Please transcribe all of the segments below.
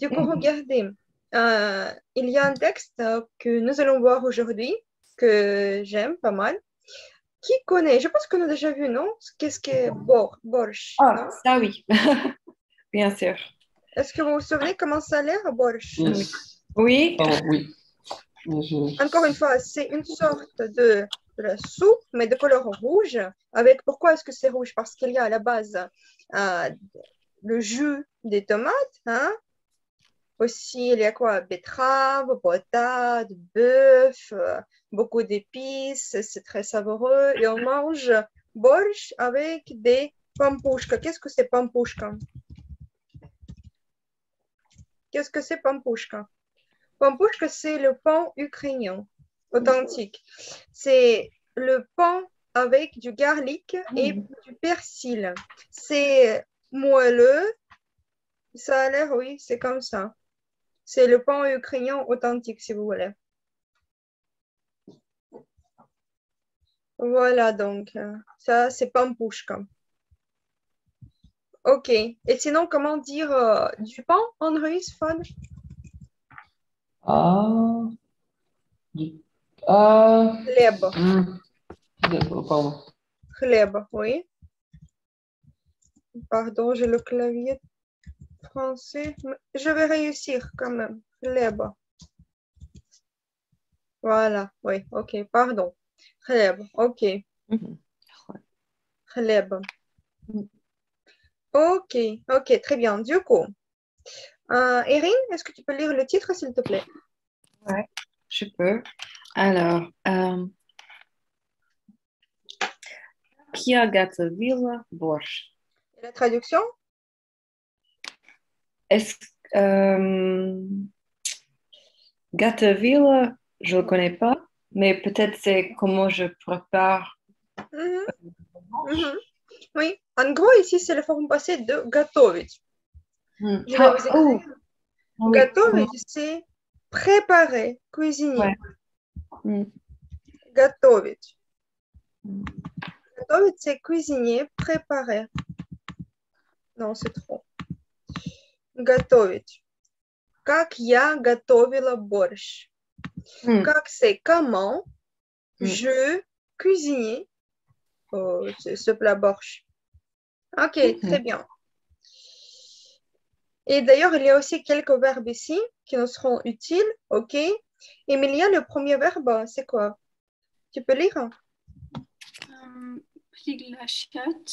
Du coup, regardez, il y a un texte que nous allons voir aujourd'hui, que j'aime pas mal. Qui connaît? Je pense qu'on a déjà vu, non? Qu'est-ce que borsch? Ah, ça oui, bien sûr. Est-ce que vous vous souvenez comment ça a l'air, borsch? Oui. Oh, oui. Encore une fois, c'est une sorte de la soupe, mais de couleur rouge. Avec, pourquoi est-ce que c'est rouge? Parce qu'il y a à la base le jus des tomates. Hein? Aussi, il y a quoi? Betterave, patate, bœuf, beaucoup d'épices, c'est très savoureux. Et on mange borsch avec des pampushka. Qu'est-ce que c'est pampushka? Qu'est-ce que c'est pampushka? Pampushka, c'est le pain ukrainien authentique. C'est le pain avec du garlic et du persil. C'est moelleux. Ça a l'air, oui, c'est comme ça. C'est le pain ukrainien authentique, si vous voulez. Voilà, donc, ça, c'est pampushka. OK. Et sinon, comment dire du pain en russe, Fon? Хлеб. Хлеб, oui. Pardon, j'ai le clavier français. Je vais réussir quand même. Хлеб. Voilà, oui, OK, pardon. Хлеб, OK. Хлеб. OK, OK, très bien. Du coup, Erin, est-ce que tu peux lire le titre, s'il te plaît? Oui, je peux. Alors, Kia Gatovila Borsch. Et la traduction? Gatovila, je ne le connais pas, mais peut-être c'est comment je prépare. Oui, en gros, ici, c'est la forme passée de gotovit. Je vais vous écrire. Gotovit, c'est préparer, cuisiner. Ouais. Gotovit. Gotovit, c'est cuisiner, préparer. Non, c'est trop. Gotovit. Как я готовила борщ. Как c'est comment je cuisinais ce plat borsch. OK, très bien. Et d'ailleurs, il y a aussi quelques verbes ici qui nous seront utiles. OK. Emilia, le premier verbe, c'est quoi? Tu peux lire? Priglashat.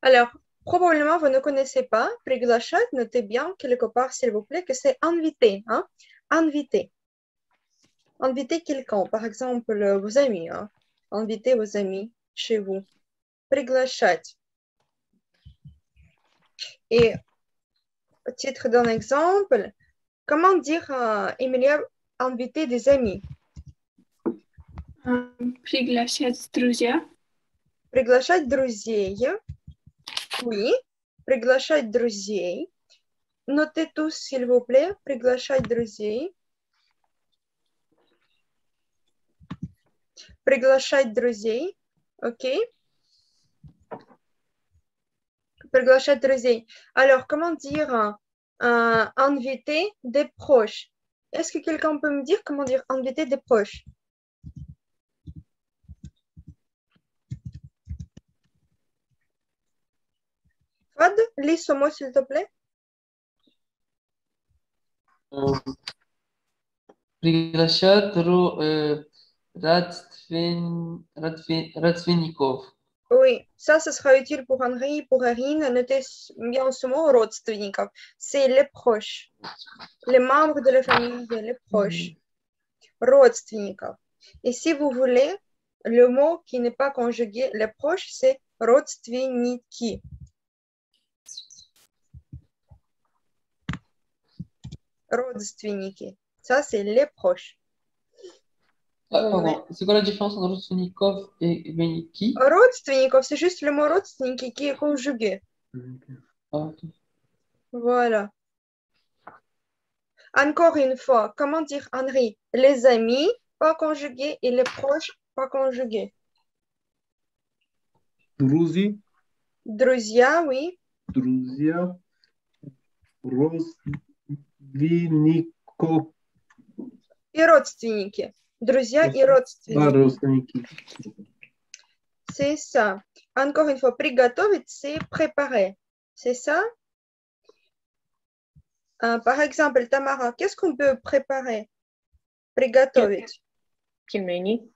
Alors, probablement, vous ne connaissez pas priglashat. Notez bien quelque part, s'il vous plaît, que c'est invité. Hein? Invité. Inviter quelqu'un, par exemple, vos amis. Hein? Invitez vos amis chez vous. Приглашать. Et au titre d'un exemple, comment dire, Emilia, inviter des amis? Приглашать друзья. Приглашать друзей. Oui, приглашать друзей. Notez tous, s'il vous plaît, приглашать друзей. Приглашать друзей. OK. Приглашать друзей. Alors, comment dire inviter des proches? Est-ce que quelqu'un peut me dire comment dire inviter des proches? Fad, lis ce mot, s'il te plaît. Приглашать родственников. Oui, ça, ce sera utile pour Henri, pour Erin. Notez bien ce mot, rodstvenniki. C'est les proches, les membres de la famille, les proches. Rodstvenniki. Et si vous voulez, le mot qui n'est pas conjugué, les proches, c'est rodstvenniki. Rodstvenniki. Ça, c'est les proches. C'est quoi la différence entre родственников et veniki? Родственников, c'est juste le mot родственники qui est conjugué. Okay. Voilà. Encore une fois, comment dire, Henri? Les amis, pas conjugués, et les proches, pas conjugués. Друзья. Друзья, oui. druzya, родственнико. И родственники. Друзья и родственники. А, родственники. C'est ça. Encore une fois, приготовить, c'est préparer. C'est ça? Par exemple, Tamara, qu'est-ce qu'on peut préparer? Приготовить. Pelmeni.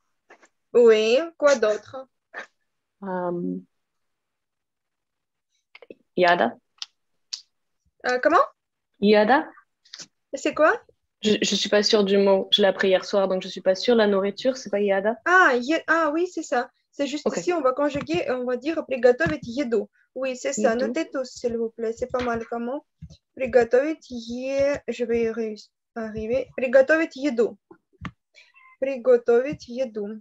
Oui, quoi d'autre? Yeda. Comment? Yeda. C'est quoi? Je ne suis pas sûre du mot. Je l'ai appris hier soir, donc je ne suis pas sûre. La nourriture, c'est pas yada. Ah oui, c'est ça. C'est juste okay. Ici, on va conjuguer, on va dire prigotovit yedu. Oui, c'est ça. Notez tous, s'il vous plaît. C'est pas mal comme mot. Prigotovit yedu. Je vais arriver. Prigotovit yedu. Prigotovit yedu.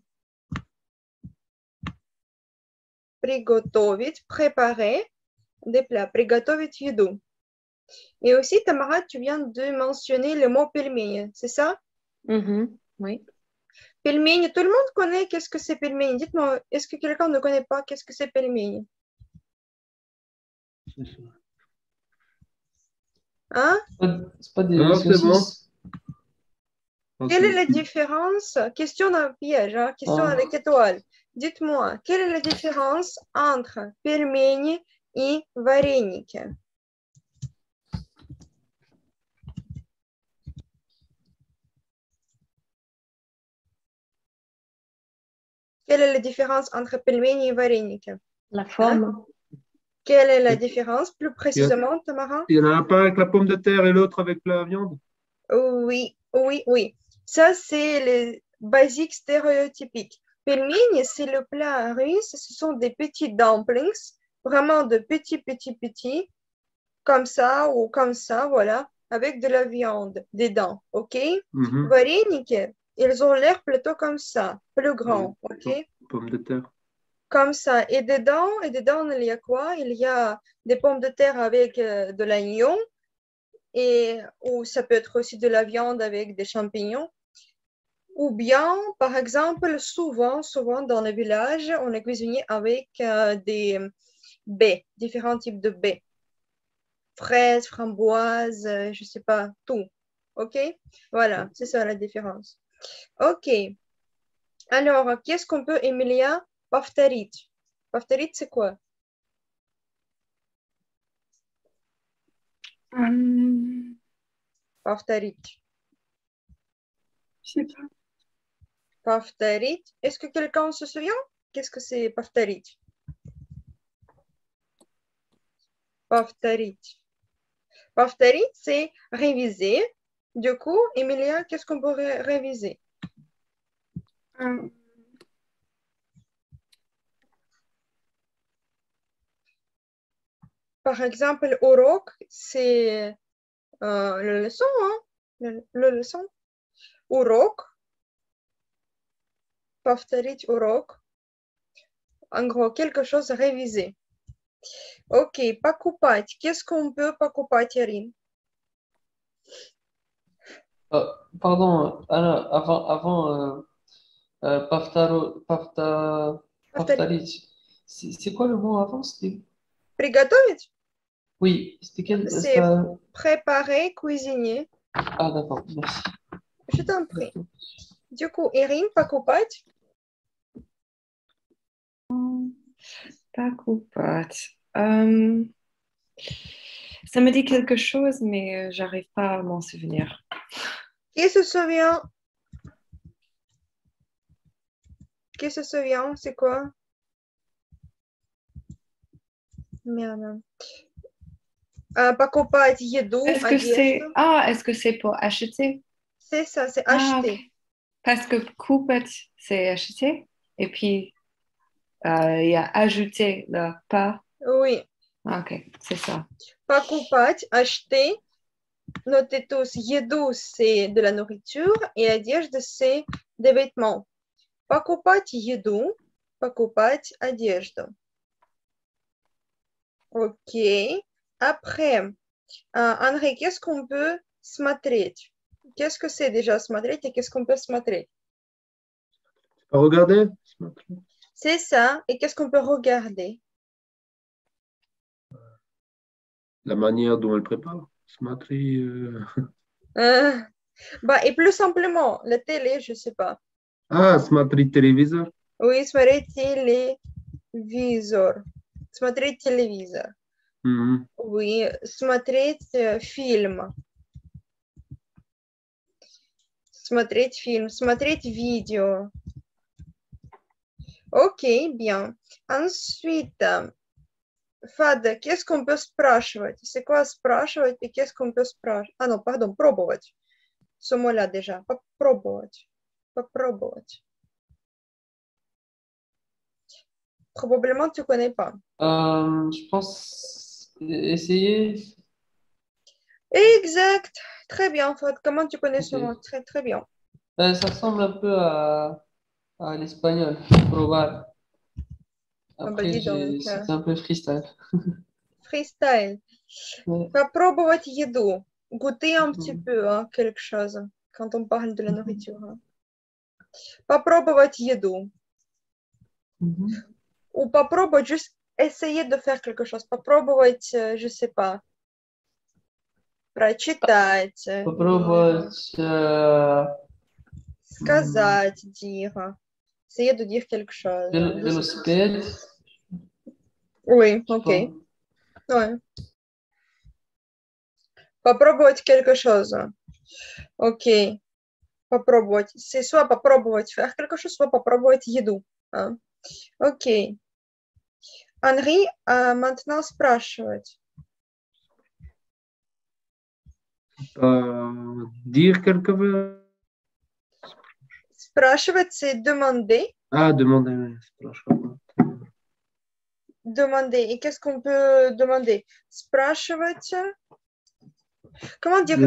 Prigotovit, préparer des plats. Prigotovit yedu. Et aussi, Tamara, tu viens de mentionner le mot pelmeni, c'est ça? Oui. Pelmeni, tout le monde connaît qu'est-ce que c'est pelmeni. Dites-moi, est-ce que quelqu'un ne connaît pas qu'est-ce que c'est pelmeni? Hein? C'est pas des saucisses. Bon. Quelle est la différence? Question d'un piège, hein? Question avec étoile. Dites-moi, quelle est la différence entre pelmeni et vareniki? Quelle est la différence entre pelmeni et vareniki? La forme. Quelle est la différence plus précisément, Tamara? Il y en a un pas avec la pomme de terre et l'autre avec la viande. Oui. Ça, c'est les basiques stéréotypiques. Pelmeni, c'est le plat russe. Ce sont des petits dumplings, vraiment de petits, comme ça, voilà, avec de la viande dedans, ok? Vareniki. Ils ont l'air plutôt comme ça, plus grand, ok? Pommes de terre. Comme ça. Et dedans, il y a quoi? Il y a des pommes de terre avec de l'oignon, ou ça peut être aussi de la viande avec des champignons. Ou bien, par exemple, souvent dans les villages, on est cuisiné avec des baies, différents types de baies. Fraises, framboises, je ne sais pas, tout. Ok? Voilà, c'est ça la différence. Ok. Alors, qu'est-ce qu'on peut, Emilia? Povtorit. Povtorit, c'est quoi? Povtorit. Je sais pas. Povtorit. Est-ce que quelqu'un se souvient? Qu'est-ce que c'est povtorit? Povtorit. Povtorit, c'est réviser. Du coup, Emilia, qu'est-ce qu'on pourrait réviser? Par exemple, urok, c'est la leçon, hein? La leçon. Urok. Повторить урок. En gros, quelque chose révisé. Ok, покупать. Qu'est-ce qu'on peut покупать, Irine? Pardon, Anna, avant повторить, c'est quoi le mot avant? C'était приготовить? Oui, c'était quel? C'est préparer, cuisiner. Ah, d'accord, merci. Je t'en prie. Du coup, Irine, покупать? Покупать. Ça me dit quelque chose, mais j'arrive pas à m'en souvenir. Qui se souvient, c'est quoi? Merde. Покупать еду. Est-ce que c'est pour acheter? C'est ça, c'est acheter. Okay. Parce que купать, c'est acheter. Et puis, il y a ajouter le pas. Oui. Ok, c'est ça. Покупать, acheter. Notez tous, еду, c'est de la nourriture et одежда, c'est des vêtements. Покупать еду, покупать одежду. Ok. Après, André, qu'est-ce qu'on peut смотреть? Qu'est-ce que c'est déjà смотреть et qu'est-ce qu'on peut смотреть? Regarder. C'est ça. Et qu'est-ce qu'on peut regarder? la manière dont elle prépare, smatri. Bah, et plus simplement, la télé, je ne sais pas. Ah, smatri téléviseur. Oui, smatri téléviseur. Смотреть телевизор. Mm-hmm. Oui, смотреть фильм. Смотреть фильм, смотреть видео. Ok, bien. Ensuite, Fada, qu'est-ce qu'on peut спрашивать? C'est quoi спрашивать et qu'est-ce qu'on peut спрашивать? Ah non, pardon, пробовать. Ce mot-là déjà, попробовать. Попробовать. Probablement, tu ne connais pas. Je pense essayer. Exact. Très bien, Fad. Comment tu connais ce mot? Très, très bien. Ça ressemble un peu à l'espagnol. Probar. Après, c'est un peu freestyle. Freestyle. Ouais. Попробовать еду. Goûter un petit peu hein, quelque chose quand on parle de la nourriture. Hein. Попробовать еду. Ou попробовать, juste essayer de faire quelque chose. Попробовать, je sais pas. Прочитать. Попробовать. Сказать, dire. Essayer de dire quelque chose. Велосипед. Oui, ok. Ouais. Попробовать quelque chose. Ok. Попробовать. C'est soit попробовать faire quelque chose, soit попробовать еду. Hein. Ok. Henri, maintenant, спрашивать. Dire quelque chose. Спрашивать, c'est demander. Ah, demander. Demander. Et qu'est-ce qu'on peut demander? Спрашивать. Comment dire?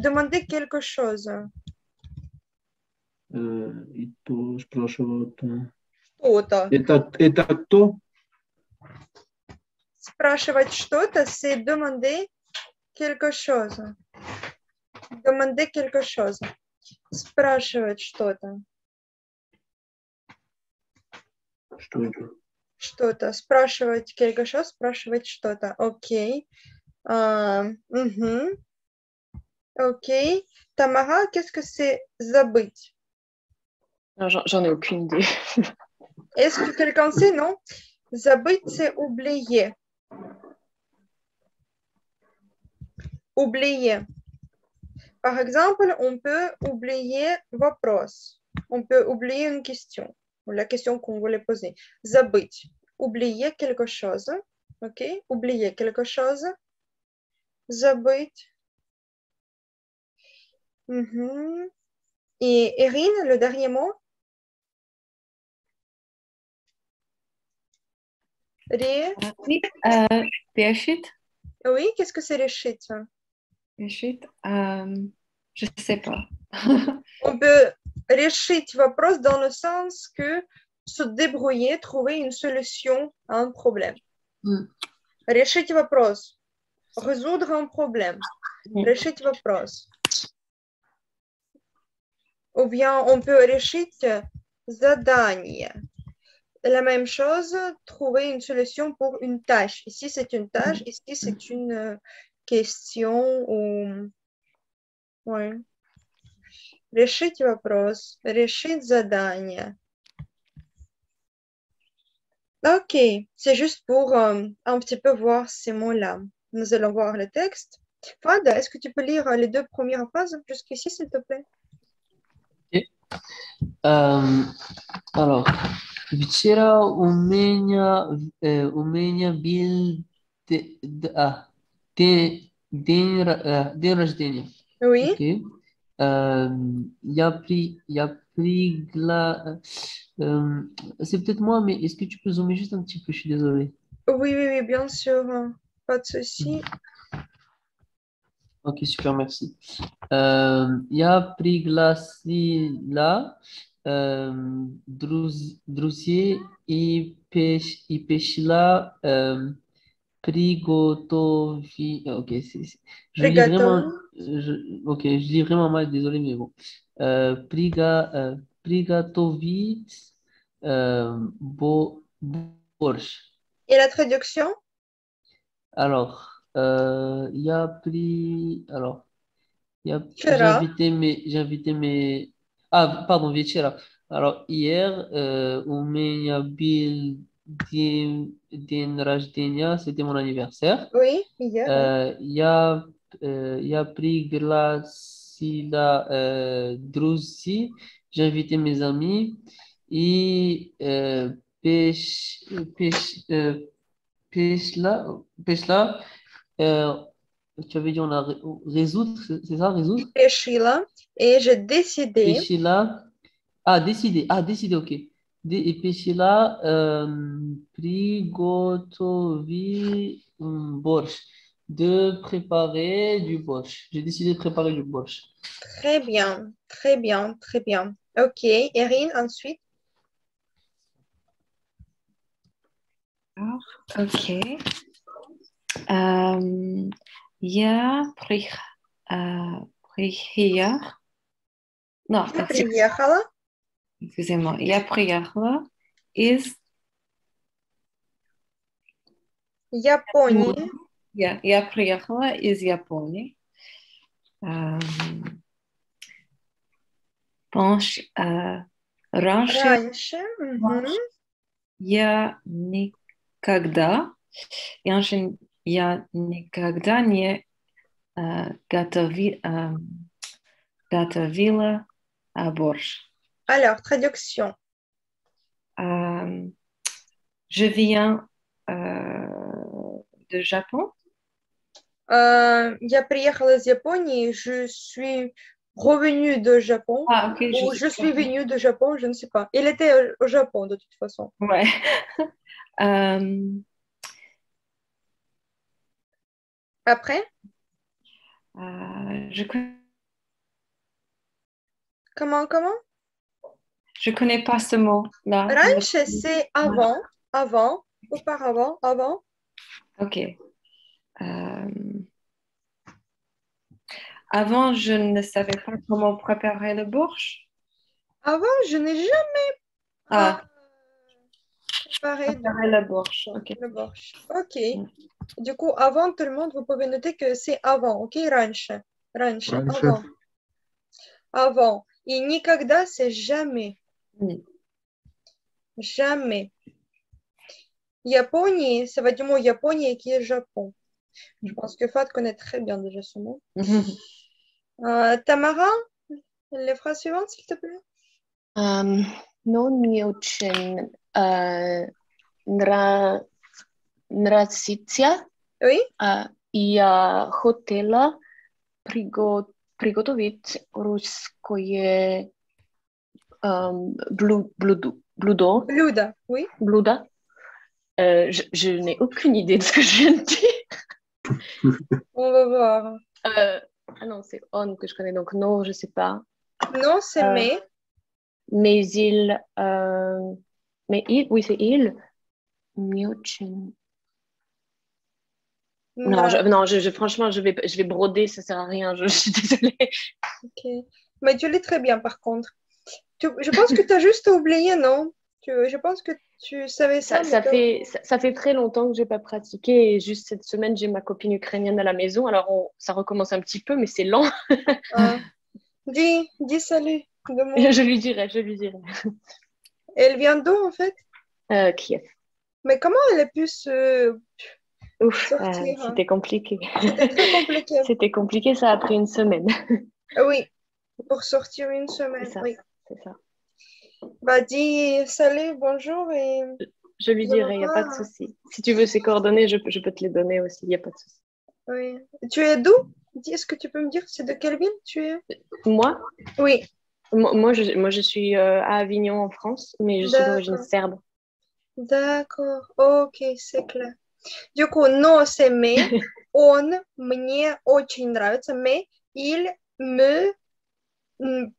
Demander quelque chose. Спрашивать. Это то? Спрашивать что-то, c'est demander quelque chose. Demander quelque chose. Спрашивать что-то. Что это? Что-то. Спрашивать quelque chose, спрашивать что-то. Окей. Окей. Тамара, qu'est-ce que c'est забыть? J'en ai aucune idée. Est-ce que quelqu'un sait, non? Забыть, c'est oublier. Oublier. Par exemple, on peut oublier вопрос. On peut oublier une question. Ou la question qu'on voulait poser. Забыть. Oublier quelque chose. OK? Oublier quelque chose. Забыть. Et Erin, le dernier mot? Решить. Oui, qu'est-ce que c'est решить? Решить, je ne sais pas. On peut решить вопрос dans le sens que se débrouiller, trouver une solution à un problème. Решить вопрос. Résoudre un problème. Решить вопрос. Ou bien on peut решить задание. La même chose, trouver une solution pour une tâche. Ici, c'est une tâche. Ici, c'est une question. Ou... Ouais. Решить вопрос. Решить задание. Ok. C'est juste pour un petit peu voir ces mots-là. Nous allons voir le texte. Fada, est-ce que tu peux lire les deux premières phrases jusqu'ici, s'il te plaît? Okay. Alors... Вчера у меня был день рождения. Oui. Okay. C'est peut-être moi, mais est-ce que tu peux zoomer juste un petit peu? Je suis désolée. Oui, oui, oui, bien sûr. Pas de souci. Ok, super, merci. Я пригласила друзей и пошла приготовить. Ok, je lis vraiment mal, désolé, mais bon. Приготовить борщ. Et la traduction? Alors, Il a pris... Alors, j'ai invité mes... Ah, pardon, Vichera. Alors, hier, c'était mon anniversaire. Oui, hier. Il a pris priglasila druzya. J'ai invité mes amis. Et pêche là. Tu avais dit on a résoudre, c'est ça, résoudre? Pêchila et j'ai décidé. Pêchila. Ah, décidé. Ah, décidé, ok. Et pêchila, prigotovit borsch. De préparer du borsch. J'ai décidé de préparer du borsch. Très bien, très bien, très bien. Ok, Erin, ensuite. Ok. Я приехала из Японии. Я приехала из Японии. Раньше я никогда не готовила борщ. Alors, traduction. Je viens de Japon. Я приехала из Японии. Je suis revenue de Japon. Ah, okay, ou je suis venue de Japon, je ne sais pas. Il était au Japon de toute façon. Ouais. Après Comment Je ne connais pas ce mot-là. Ranche, c'est auparavant. Ok. Avant, je ne savais pas comment préparer le borsch. Avant, je n'ai jamais préparé le borsch. Okay. Le borsch. Ok. Du coup, avant, tout le monde, vous pouvez noter que c'est avant. Ok, ranche. Ranche, avant. Avant. Et никогда, c'est jamais. Jamais. Японии, ça va du mot Япония qui est Japon. Je pense que Fad connaît très bien déjà ce mot. Tamara, les phrases suivantes, s'il te plaît. Ну, мне очень нравится. Oui. Я хотела приготовить русское блюдо. Блюдо, oui. Блюдо. Je n'ai aucune idée de ce que je viens de dire. On va voir. Ah non, c'est on que je connais, donc non, je ne sais pas. Non, c'est mais. Mais il. Non, franchement, je vais broder, ça ne sert à rien, je suis désolée. Ok. Mais tu l'es très bien, par contre. Je pense que tu as juste oublié, non? Je pense que tu savais ça. Ça fait très longtemps que je n'ai pas pratiqué. Et juste cette semaine, j'ai ma copine ukrainienne à la maison. Alors, ça recommence un petit peu, mais c'est lent. Dis salut. Je lui dirai. Elle vient d'où, en fait? Kiev. Mais comment elle a pu se... Ouf, sortir, c'était compliqué. C'était très compliqué. C'était compliqué, ça a pris une semaine. Oui, pour sortir une semaine. C'est ça. Bah, dis salut, bonjour et... Je lui dirai, il n'y a pas de souci. Si tu veux ses coordonnées, je peux te les donner aussi, il n'y a pas de souci. Oui. Tu es d'où? Est-ce que tu peux me dire, c'est de quelle ville tu es? Moi? Oui. Moi, je suis à Avignon, en France, mais je suis d'origine serbe. D'accord, ok, c'est clair. Du coup, non, c'est mais, on, мне очень нравится, mais il me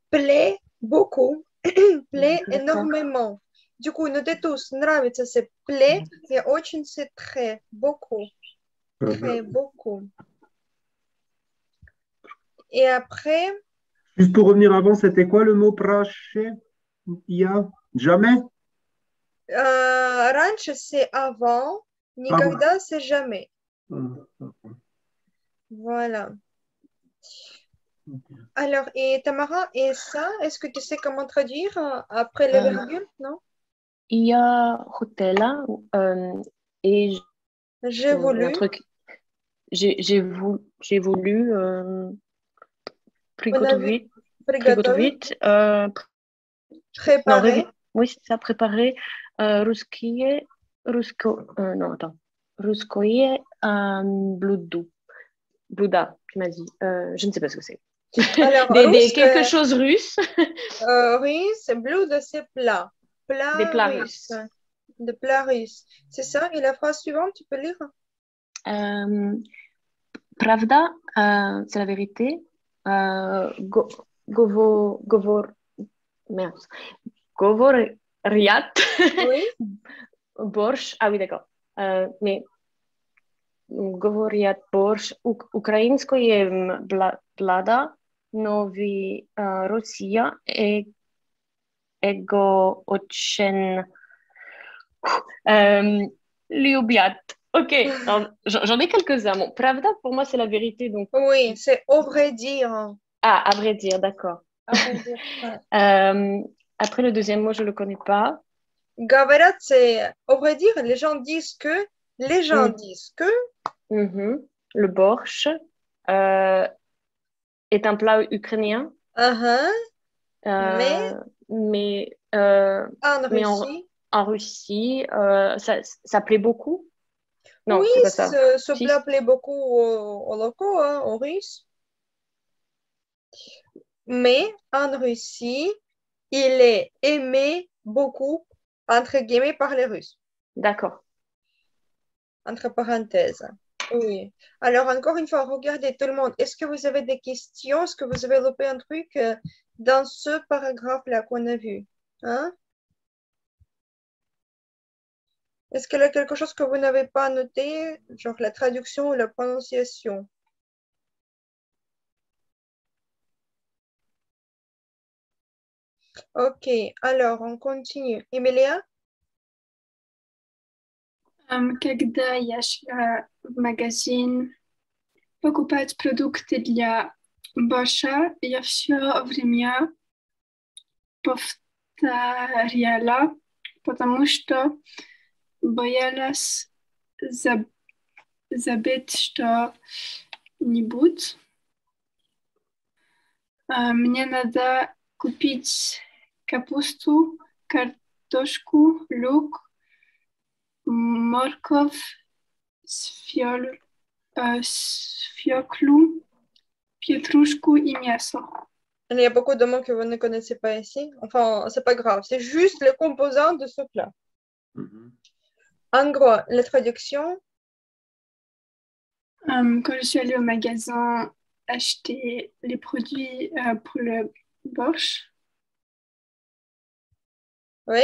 plaît beaucoup. Plaît énormément. Du coup, notez tous, нравится, c'est plaît, et очень, c'est très, beaucoup. Très, beaucoup. Et après... Juste pour revenir avant, c'était quoi le mot praché? Jamais? Раньше, c'est avant, никогда, c'est jamais. Voilà. Alors, et Tamara, et ça, est-ce que tu sais comment traduire après la virgule, non? Il y a hotela et j'ai voulu. J'ai voulu prigotovit, préparer. Non, oui, c'est ça, préparer. Ruskoye bluda, tu m'as dit. Je ne sais pas ce que c'est. Alors, quelque chose russe. Russe, bluda, c'est plat. Plat des plats russes. De plats russes. C'est ça. Et la phrase suivante, tu peux lire? Pravda, c'est la vérité. Govoriat. Oui. Borsch. Ah oui, d'accord. Mais govoriat borsch. Ukrainskoye blada, novi Russia et ego ochen liubiat. Ok, j'en ai quelques-uns. Bon, pravda, pour moi, c'est la vérité. Donc... Oui, c'est au vrai dire. Ah, à vrai dire, d'accord. Ouais. Après, le deuxième mot, je ne le connais pas. Gavarat, c'est au vrai dire. Les gens disent que. Les gens disent que. Le borsch est un plat ukrainien. Mais en Russie, ça plaît beaucoup. Non, oui, ce plat plaît beaucoup aux locaux, hein, aux Russes. Mais en Russie, il est aimé beaucoup, entre guillemets, par les Russes. D'accord. Entre parenthèses. Oui. Alors, encore une fois, regardez tout le monde. Est-ce que vous avez des questions? Est-ce que vous avez loupé un truc dans ce paragraphe-là qu'on a vu? Hein? Est-ce qu'il y a quelque chose que vous n'avez pas noté, genre la traduction ou la prononciation? Ok, alors on continue. Emilia? Когда я в магазин покупать продукты для борща, я все время повторяла, потому что боялась забыть что-нибудь. Мне надо купить капусту, картошку, лук, морков, свеклу, петрушку и мясо. Il y a beaucoup de mots que vous ne connaissez pas ici. Enfin, c'est pas grave, c'est juste les composants de ce plat. En gros, la traduction. Quand je suis allée au magasin acheter les produits pour le borsch. Oui.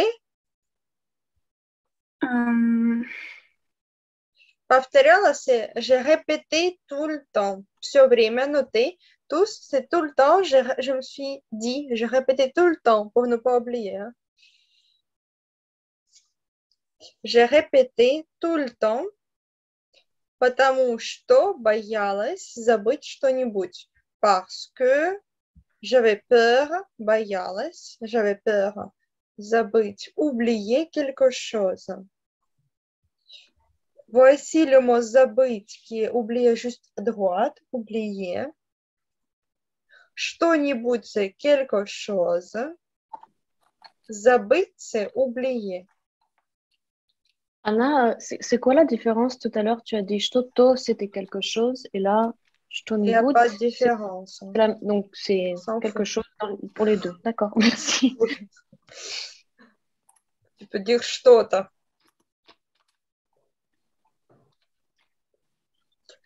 Повторяла, c'est j'ai répété tout le temps. Все время, noté. Tous, c'est tout le temps. Je me suis dit, j'ai répété tout le temps pour ne pas oublier. Hein. J'ai répété tout le temps, потому что боялась забыть что-нибудь. Parce que j'avais peur, забыть, oublier quelque chose. Voici le mot забыть, qui est oublié juste à droite, oublier. Что-нибудь, c'est quelque chose. Забыть, c'est oublier. Anna, c'est quoi la différence? Tout à l'heure, tu as dit « Shtoto », c'était quelque chose, et là, « Shtonibut ». Il n'y a pas de différence. Donc, c'est quelque chose pour les deux. D'accord, merci. Oui. Tu peux dire « Shtoto ».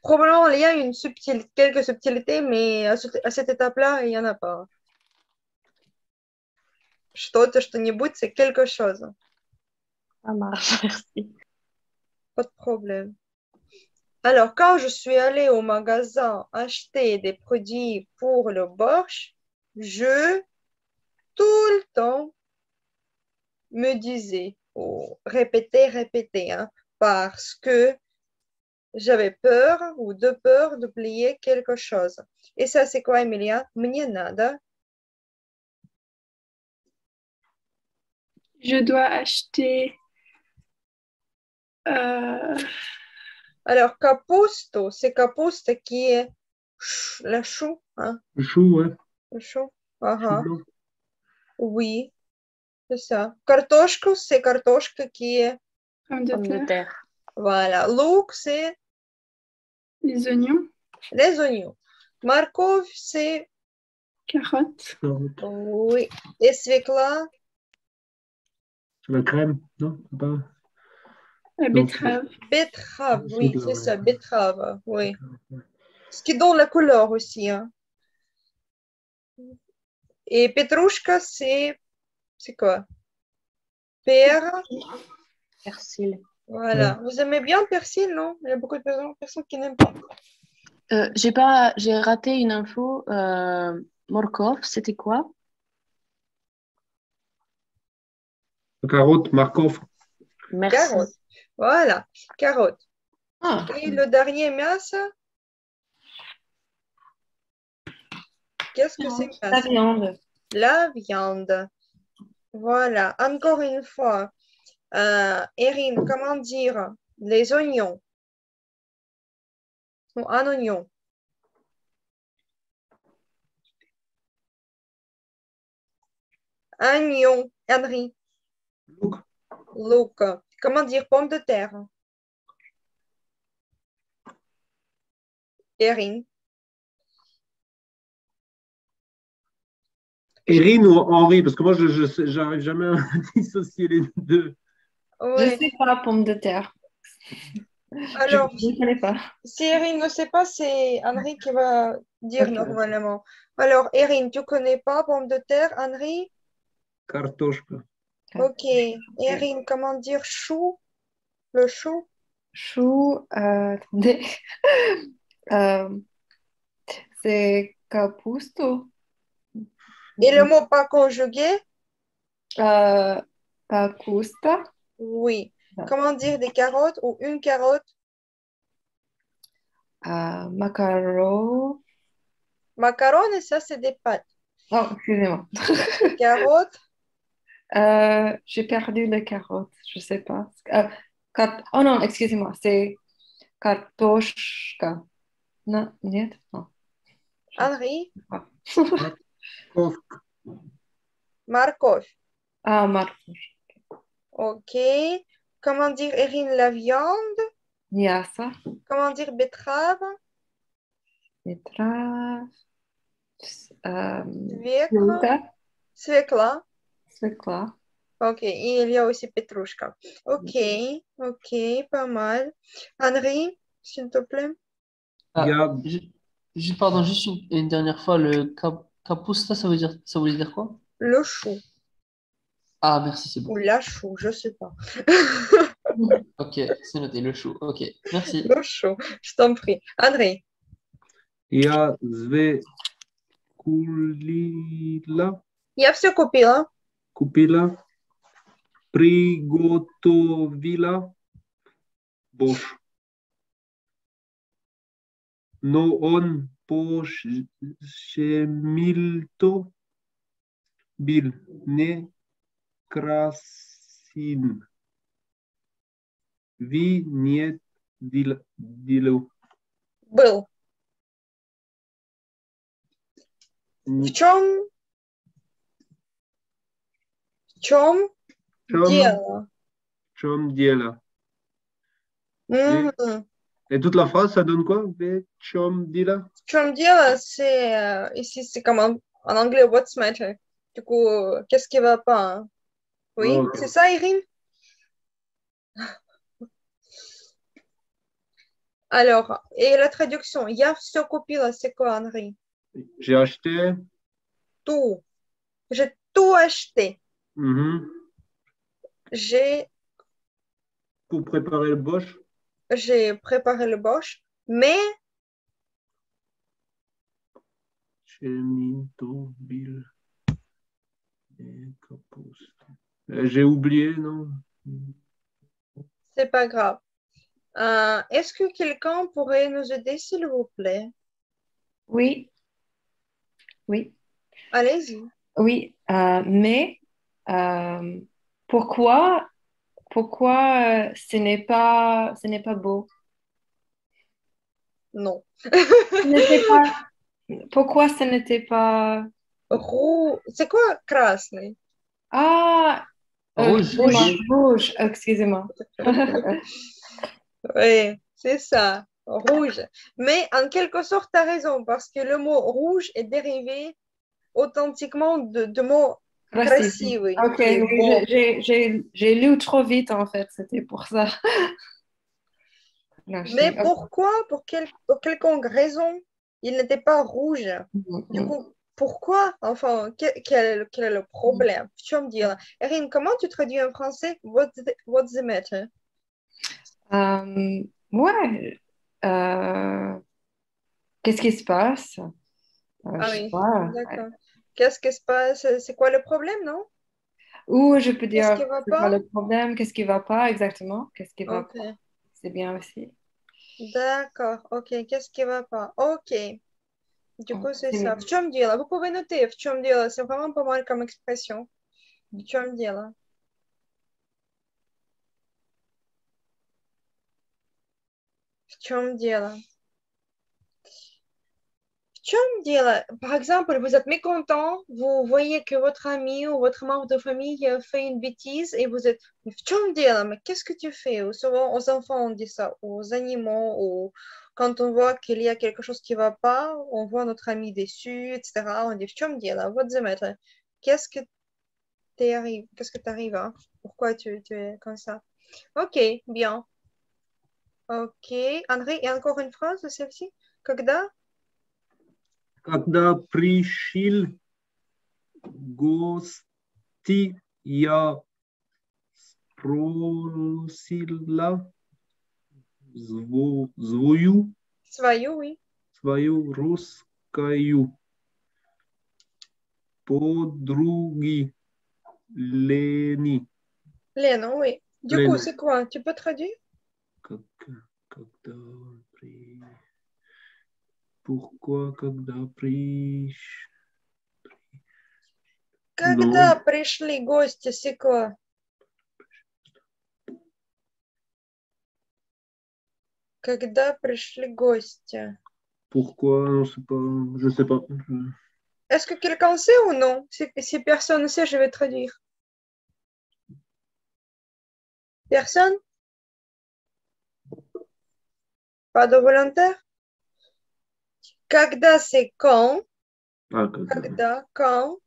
Probablement, il y a quelques subtilités, mais à cette étape-là, il n'y en a pas. « Shtoto », « Shtonibut », c'est quelque chose. Ça marche, merci. Pas de problème. Alors, quand je suis allée au magasin acheter des produits pour le borsch, je, tout le temps, me disais, répétez, hein, parce que J'avais peur ou de peur d'oublier quelque chose. Et ça, c'est quoi, Emilia? Мне надо. Je dois acheter... Alors, kapusto, c'est kapusta qui est la chou. Hein? Le chou, ouais. Le chou. Aha. Oui, c'est ça. Kartoshka, c'est kartoshka qui est... Pomme de terre. Voilà. Luk, c'est... Les oignons. Les oignons. Morkov, c'est... Carotte. Oui. Et svekla? La crème, non? Pas... La betterave. Betterave, oui, c'est ça, betterave, oui. Ce qui donne la couleur aussi. Hein. Et petrouchka, c'est quoi? Persil. Voilà. Ouais. Vous aimez bien le persil, non? Il y a beaucoup de personnes qui n'aiment pas. J'ai raté une info. Morkov, c'était quoi? Carotte, Morkov. Merci. Carotte. Voilà, carotte. Ah. Et le dernier, мясо. Qu'est-ce que c'est? La viande. La viande. Voilà, encore une fois. Erin, comment dire les oignons? Ou un oignon. Un oignon, Henri. Luk. Comment dire pomme de terre? Erin. Erin ou Henri? Parce que moi, je n'arrive jamais à dissocier les deux. Ouais. Je ne sais pas la pomme de terre. Alors, je ne connais pas. Si Erin ne sait pas, c'est Henri qui va dire normalement. Alors, Erin, tu ne connais pas pomme de terre, Henri? Kartoshka. Ok. Erin, comment dire chou? Le chou? Chou, attendez. C'est kapusto. Et le mot pas conjugué? Kapusta. Oui. Comment dire des carottes ou une carotte? Macaron. Macaron, et ça, c'est des pâtes. Non, excusez-moi. Carottes. J'ai perdu les carottes, je ne sais pas. Oh non, excusez-moi, c'est kartoshka. Non, non. Henri? Morkov. Ah, Morkov. Ok. Comment dire, Erin, la viande? Мясо. Comment dire, betterave? Betterave. Svekla. Svekla. Ok. Et il y a aussi petrouchka. Ok. Ok. Pas mal. Henri, s'il te plaît. Pardon, juste une dernière fois, le kapusta, ça veut dire quoi? Le chou. Ah, merci, c'est bon. Ou la chou, je ne sais pas. Ok, c'est noté, le chou. Ok, merci. Le chou, je t'en prie. André. Я купила. Я все купила. Купила. Приготовила. Борщ. Но он пошемильто бил не красин. Ви нет дилу. Был. В чем дело? В чем дело? Et toute la phrase, ça donne quoi? Chomdila? Chomdila, c'est ici, c'est comme en anglais, what's matter? Du coup, qu'est-ce qui va pas? Hein? Oui, oh, c'est ça, Erin? Alors, et la traduction, я все купила, c'est quoi, Henri? J'ai acheté. Tout. J'ai tout acheté. J'ai. Pour préparer le borsch? J'ai préparé le borsch, mais... J'ai oublié, non? C'est pas grave. Est-ce que quelqu'un pourrait nous aider, s'il vous plaît? Oui. Oui. Allez-y. Oui, mais pourquoi ce n'est pas beau? Non. Pourquoi ce n'était pas... C'est quoi, красный? Ah, rouge. Rouge, excusez-moi. Oui, c'est ça, rouge. Mais en quelque sorte, tu as raison, parce que le mot rouge est dérivé authentiquement de mot красивый. Oui. Ok, j'ai lu trop vite, en fait, c'était pour ça. Non, mais pourquoi, pour quelconque raison, il n'était pas rouge? Du coup, pourquoi? Enfin, quel est le problème? Tu vas me dire. Erin, comment tu traduis en français what's the matter? Ouais. Qu'est-ce qui se passe? Ah oui, d'accord. Qu'est-ce qui se passe? C'est quoi le problème, non? Ou je peux dire, c'est quoi le problème? Qu'est-ce qui ne va pas exactement? Qu'est-ce qui va pas? C'est bien aussi. D'accord, ok. Qu'est-ce qui ne va pas? Ok. Du coup, c'est ça. В чем дело? Vous pouvez noter в чем дело. C'est vraiment pas mal comme expression. В чем дело? В чем дело? В чем дело? Par exemple, vous êtes mécontent, vous voyez que votre ami ou votre membre de famille fait une bêtise et vous êtes в чем дело? Mais qu'est-ce que tu fais? Ou souvent aux enfants, on dit ça, aux animaux, ou quand on voit qu'il y a quelque chose qui ne va pas, on voit notre ami déçu, etc. On dit в чем дело? What's the matter? Qu'est-ce que t'arrive? Qu'est-ce que t'arrive, hein? Pourquoi tu es comme ça? Ok, bien. Ok, André, et encore une phrase, celle-ci. Когда? Когда пришел гости, я спросила свою русскую подруги Лени. Лена, oui. Du coup, c'est quoi? Tu peux traduire? Когда пришли гости, Сиква? Когда пришли гости? Je sais pas. Est-ce que quelqu'un sait ou non? Si personne ne sait, je vais traduire. Personne? Pas de volontaire? Когда, c'est quand. Когда, quand.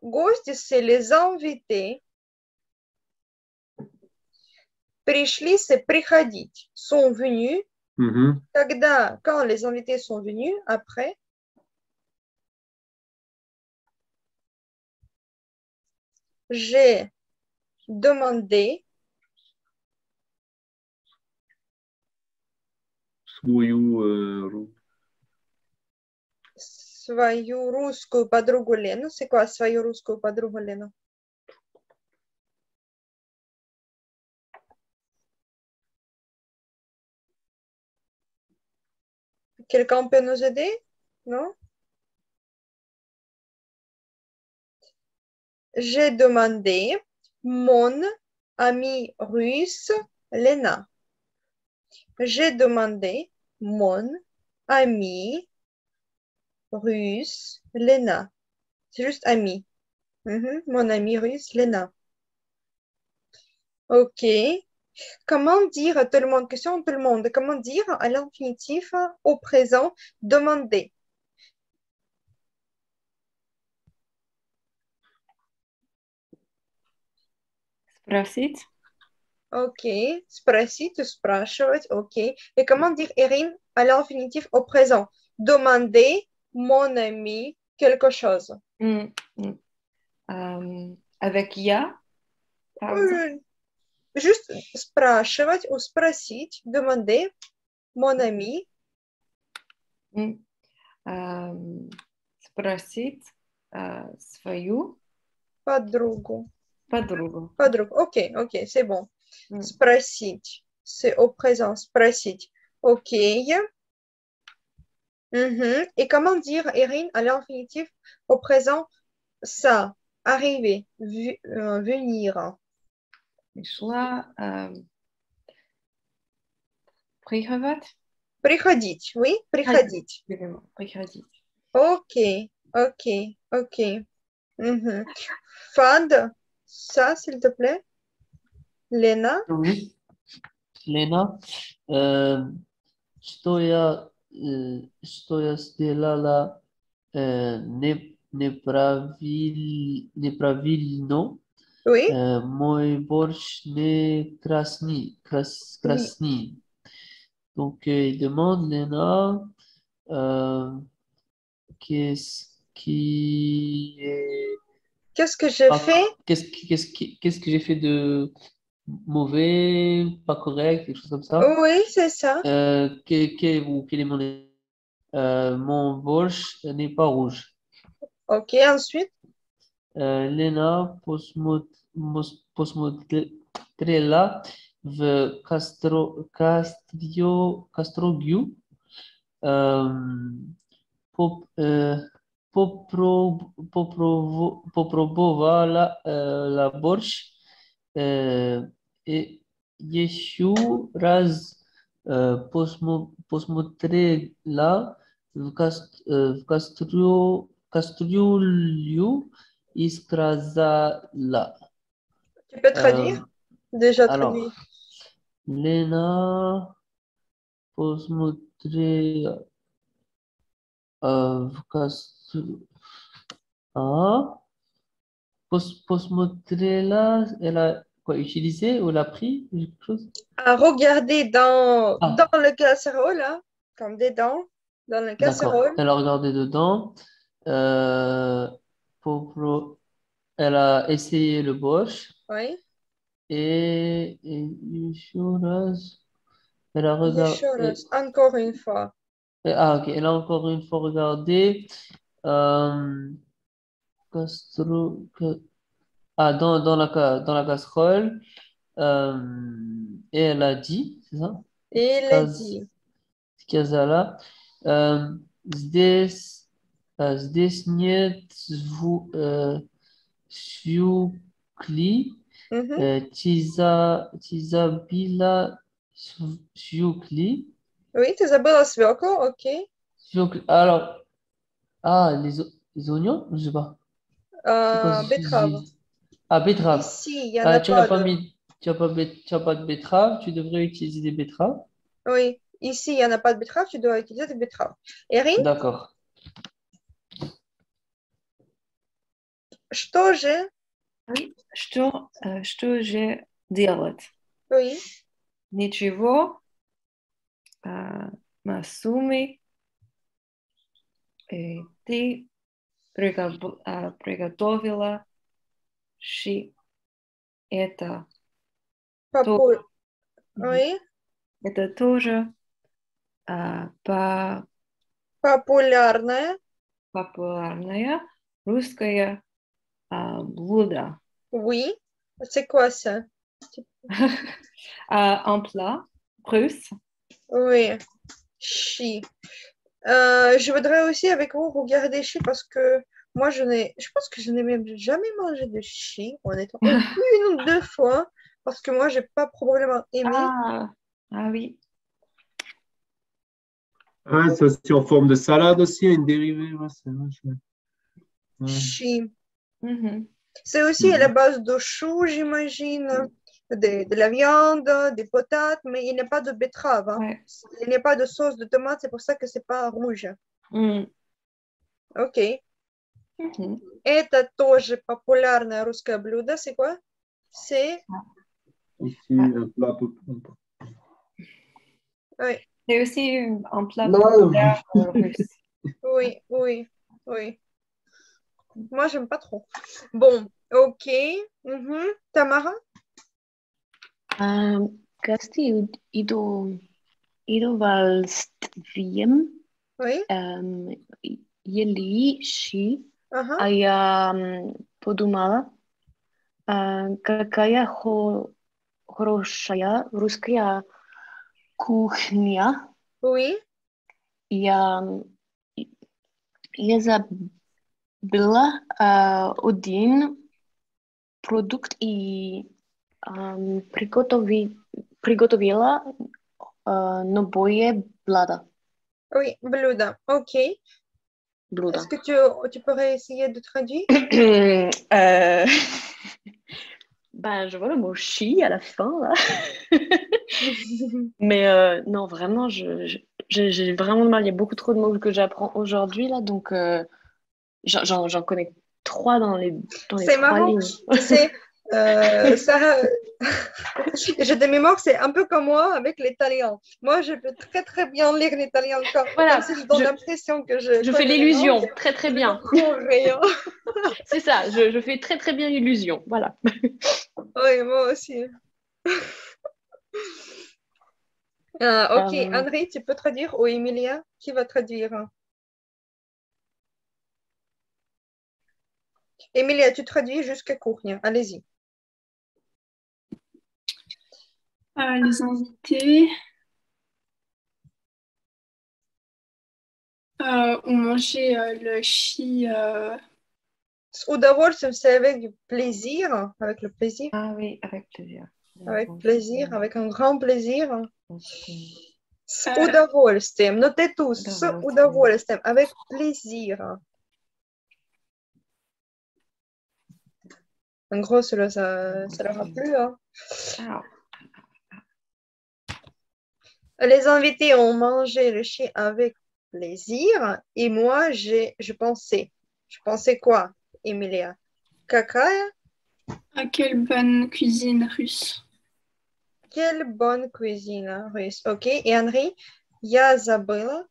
Гости, c'est les invités. Пришли, c'est приходить. Sont venus. Когда, quand les invités sont venus, après. J'ai demandé. Свою русскую подругу Лену. C'est quoi, свою русскую подругу Лену? Quelqu'un peut nous aider? Non? J'ai demandé mon ami russe Lena. J'ai demandé mon ami russe Lena. C'est juste ami. Mon ami russe Lena. Ok. Comment dire à tout le monde, question à tout le monde, comment dire à l'infinitif au présent demander? Спросить. Ok. Спросить, спрашивать. Ok. Et comment dire, Erin, à l'infinitif au présent? Demander mon ami quelque chose. Avec я? Juste спрашивать ou спросить, demander mon ami. Спросить свою подругу. Подругу. Ok, c'est bon. Спросить C'est au présent, sprassit. Ok. Et comment dire, Erin, à l'infinitif, au présent, ça, arriver, venir. Пришла, приходить. Приходить, oui, приходить. Приходить. Ok, ok, ok. Fad, ça, s'il te plaît. Lena. Oui. Лена, что я сделала неправильно, oui? Мой борщ не красный. Donc, il demande, Lena, qu'est-ce que j'ai fait? Qu'est-ce que j'ai fait de mauvais, pas correct, quelque chose comme ça. Oui, c'est ça. Quel est mon borsch n'est pas rouge. Ok, ensuite. Lena posmotrela v castrogiu poprobova la borsch. Еще раз посмотрела в кастрюлю и сказала. Tu peux traduire? Déjà traduit. Лена посмотрела в кастрюлю. Посмотрела, elle a quoi, utilisé ou l'a pris quelque chose? À regarder dans le casserole, hein, comme des dents, dans le casserole. Elle a regardé dedans. Elle a essayé le borsch. Oui. Et elle a regardé. Encore une fois. Ok, elle a encore une fois regardé. Dans la casserole, et elle a dit, c'est ça? Et elle a dit. Сказала, здесь нет свекли, ты забыла свекли. Oui, tu забыла свеклу, ok. Свекли, alors, les oignons, je ne sais pas. Betterave. Ah, betterave. Ici, il y en a tu n'as pas de betterave, tu devrais utiliser des betteraves. Oui, ici, il n'y en a pas de betterave, tu dois utiliser des betteraves. Erin? D'accord. Что же? Oui, что же делать? Oui. Ничего. Масуми. Ты приготовила ши это то, oui. Это тоже популярное русское блюдо. Oui, c'est quoi ça? Un plat russe. Oui, ши. Je voudrais aussi avec vous regarder chi parce que moi je pense que je n'ai même jamais mangé de chi honnêtement, une ou deux fois parce que moi j'ai pas probablement aimé. Ah oui. Ah, ça c'est en forme de salade aussi, une dérivée. Ouais, c'est ouais. Chi. C'est aussi à la base de chou, j'imagine. De la viande, des patates, mais il n'y a pas de betterave. Hein. Ouais. Il n'y a pas de sauce de tomate, c'est pour ça que ce n'est pas rouge. Ok. Это тоже популярное русское блюдо. C'est quoi? C'est... Ici, un plat populaire. Oui. C'est aussi un plat populaire russe. Oui, oui, oui. Moi, j'aime pas trop. Bon, ok. Tamara? Gasti idu valst viem, jeli shi, a ja podumala, kakaya хорошая русская кухня. Oui. Я забыла один продукт и приготовила новое блюдо. Oui, блюдо. Окей. Блюдо. Est-ce que tu pourrais essayer de traduire? Ben, je vois le mot chi à la fin, là. Mais non, vraiment, j'ai vraiment de mal. Il y a beaucoup trop de mots que j'apprends aujourd'hui, là. Donc, j'en connais trois dans les trois marrant. Lignes. C'est marrant. Ça... J'ai des mémoires, c'est un peu comme moi avec l'italien. Moi, je peux très, très bien lire l'italien. Voilà. Comme si je donne l'impression que je... Je fais l'illusion, très, très bien. C'est ça, je fais très, très bien l'illusion. Voilà. Oui, moi aussi. Ok, André, tu peux traduire ou Emilia, qui va traduire? Emilia, tu traduis jusqu'à Kuchnia. Allez-y. Les invités ont mangé le chi. С удовольствием, c'est avec plaisir, avec le plaisir. Ah oui, avec plaisir. Avec plaisir, avec un grand plaisir. С удовольствием. Notez tous. С удовольствием, avec plaisir. En gros, cela, ça leur a plu. Hein. Ah. Les invités ont mangé le chi avec plaisir. Et moi, je pensais quoi, Emilia? Kakaya? Ah, quelle bonne cuisine russe. Quelle bonne cuisine russe. Ok. Et Henri, Я забыла.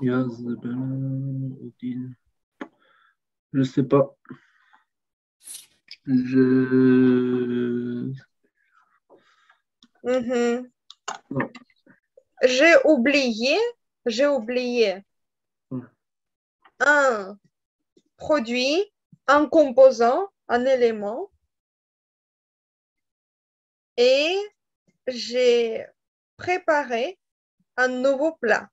Je sais pas. Non. J'ai oublié un produit, un composant, un élément et j'ai préparé un nouveau plat.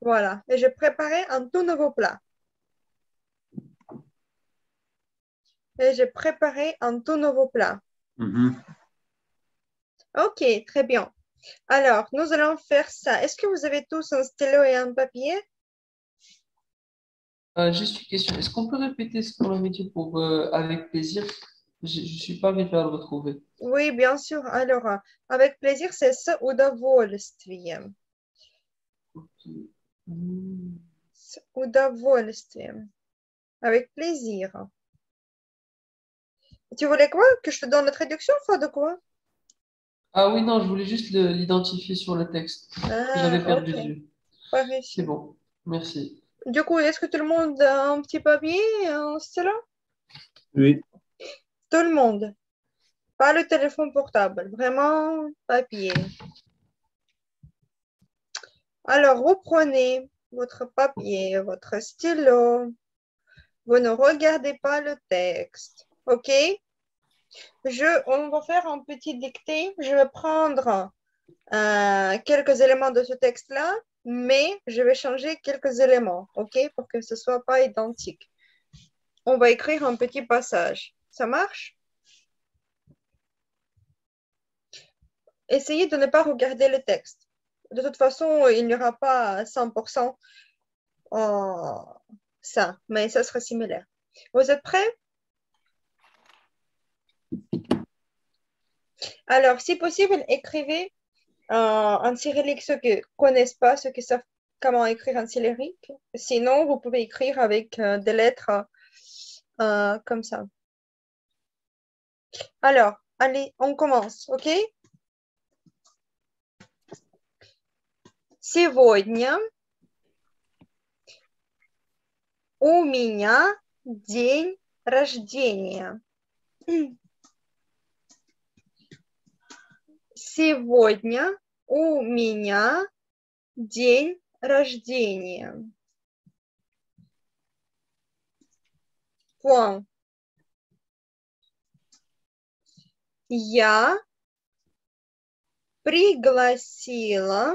Voilà, et j'ai préparé un tout nouveau plat. Ok, très bien. Alors, nous allons faire ça. Est-ce que vous avez tous un stylo et un papier? Juste une question. Est-ce qu'on peut répéter ce qu'on avait dit pour avec plaisir? Je ne suis pas arrivée à le retrouver. Oui, bien sûr. Alors, avec plaisir, c'est с удовольствием. Okay. С удовольствием. Avec plaisir. Tu voulais quoi? Que je te donne la traduction enfin, de quoi? Ah oui, non, je voulais juste l'identifier sur le texte. J'avais perdu okay. Vue. C'est bon, merci. Du coup, est-ce que tout le monde a un petit papier, un stylo? Oui. Tout le monde. Pas le téléphone portable, vraiment papier. Alors, reprenez votre papier, votre stylo. Vous ne regardez pas le texte, ok? On va faire un petit dicté. Je vais prendre quelques éléments de ce texte-là, mais je vais changer quelques éléments, ok, pour que ce ne soit pas identique. On va écrire un petit passage. Ça marche? Essayez de ne pas regarder le texte. De toute façon, il n'y aura pas 100% ça, mais ça sera similaire. Vous êtes prêts? Alors, si possible, écrivez en cyrillique ceux qui ne connaissent pas, ceux qui savent comment écrire en cyrillique. Sinon, vous pouvez écrire avec des lettres comme ça. Alors, allez, on commence, ok? Сегодня у меня день рождения. Сегодня у меня день рождения. Я пригласила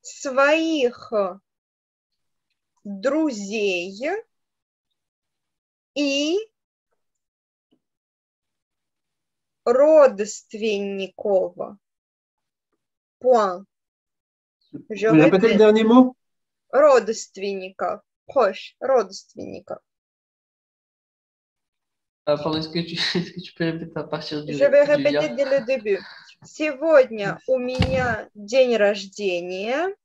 своих друзей и родственников. Point. Je répète le dernier mot. Родственников. Proche, родственников. Est-ce que tu peux répéter à partir du... Je vais répéter dès le début. Сегодня у меня день рождения.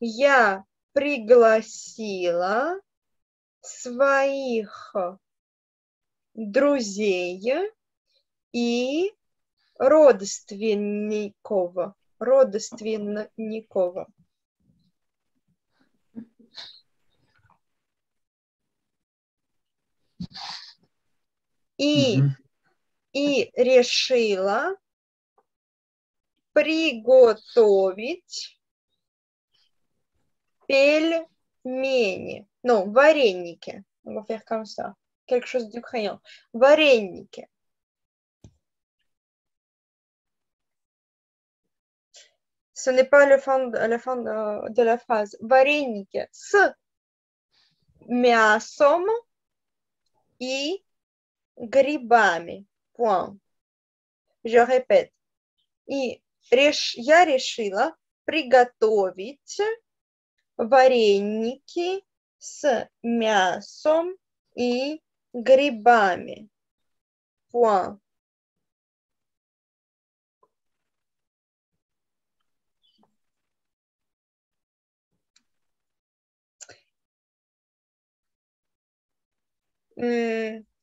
Я пригласила своих друзей и родственников. Родственников. И решила приготовить пельмени, ну, вареники. On va faire comme ça. Quelque chose d'ukrainien. Вареники. Ce n'est pas la fin de la phrase. Вареники с мясом и грибами. Point. Je répète. Я решила приготовить вареники с мясом и грибами. Point.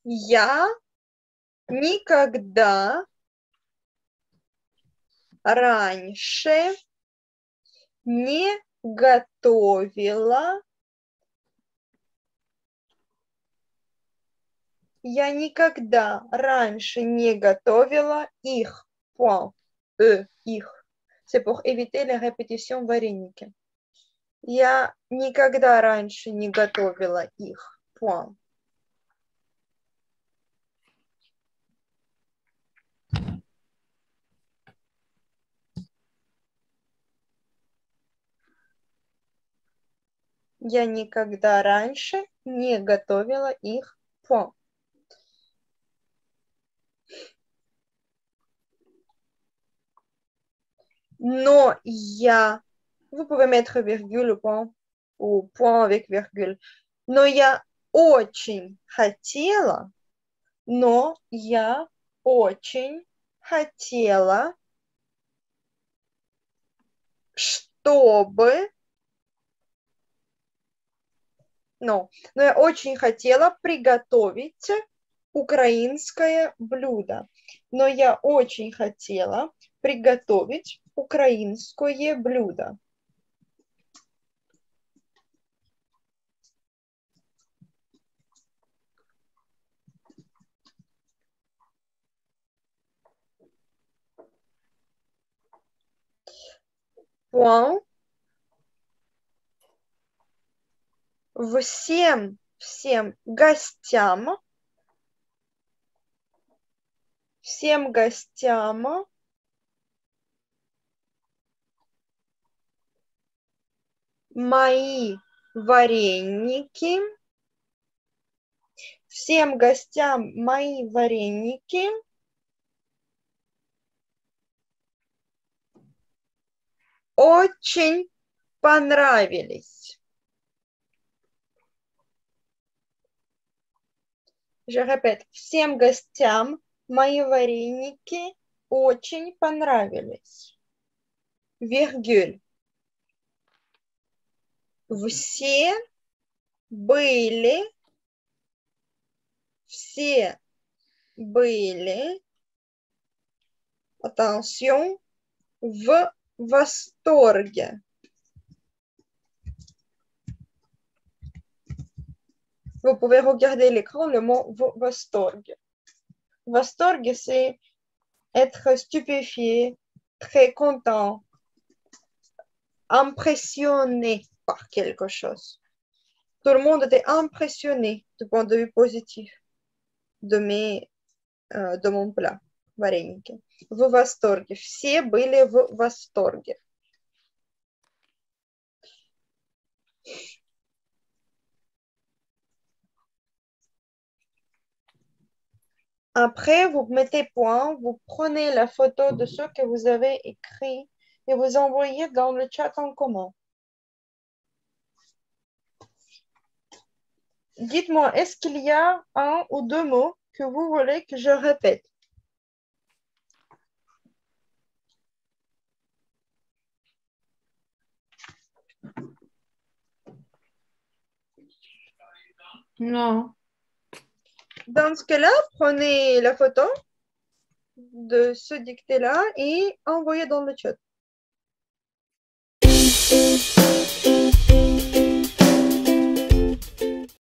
Я никогда раньше не готовила. Я никогда раньше не готовила их. Point. Их. C'est pour éviter les répétitions вареники. Я никогда раньше не готовила их. Point. Я никогда раньше не готовила их. Point. Но я... Vous pouvez mettre virgule point, ou point avec virgule. Но я очень хотела. Но я очень хотела, чтобы... Но я очень хотела приготовить украинское блюдо. Но я очень хотела приготовить украинское блюдо. Point. Всем гостям мои вареники, очень понравились. Je répète, всем гостям мои вареники очень понравились. Virgule. Все были, attention, в восторге. Vous pouvez regarder l'écran, le mot Vastorg. Vastorg, c'est être stupéfié, très content, impressionné par quelque chose. Tout le monde était impressionné du point de vue positif de mon plat. вареники. В восторге. Все были в восторге. Après, vous mettez point, vous prenez la photo de ce que vous avez écrit et vous envoyez dans le chat en commun. Dites-moi, est-ce qu'il y a un ou deux mots que vous voulez que je répète? Non. Dans ce cas-là, prenez la photo de ce dicté-là et envoyez dans le chat.